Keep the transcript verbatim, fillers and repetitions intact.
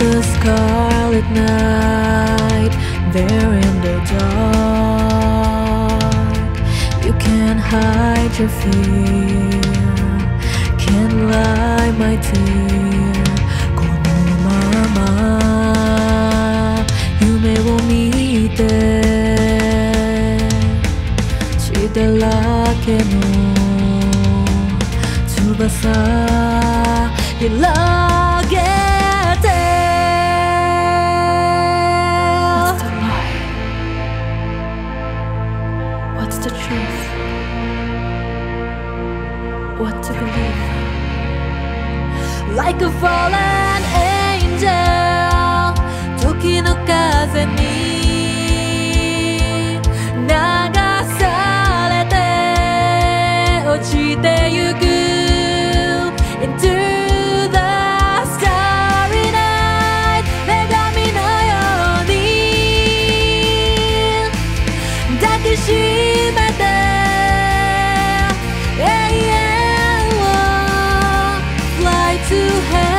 the scarlet night, there in the dark. You can't hide your fear, can't lie my tear. Kono mama yume wo mite, chidarake no tsubasa hirage. What's the truth? What to believe? Like a fallen angel, Toki no Kaze ni Nagasarete, ochite yuku into the starry night, megami no you ni dakishimete. To hell.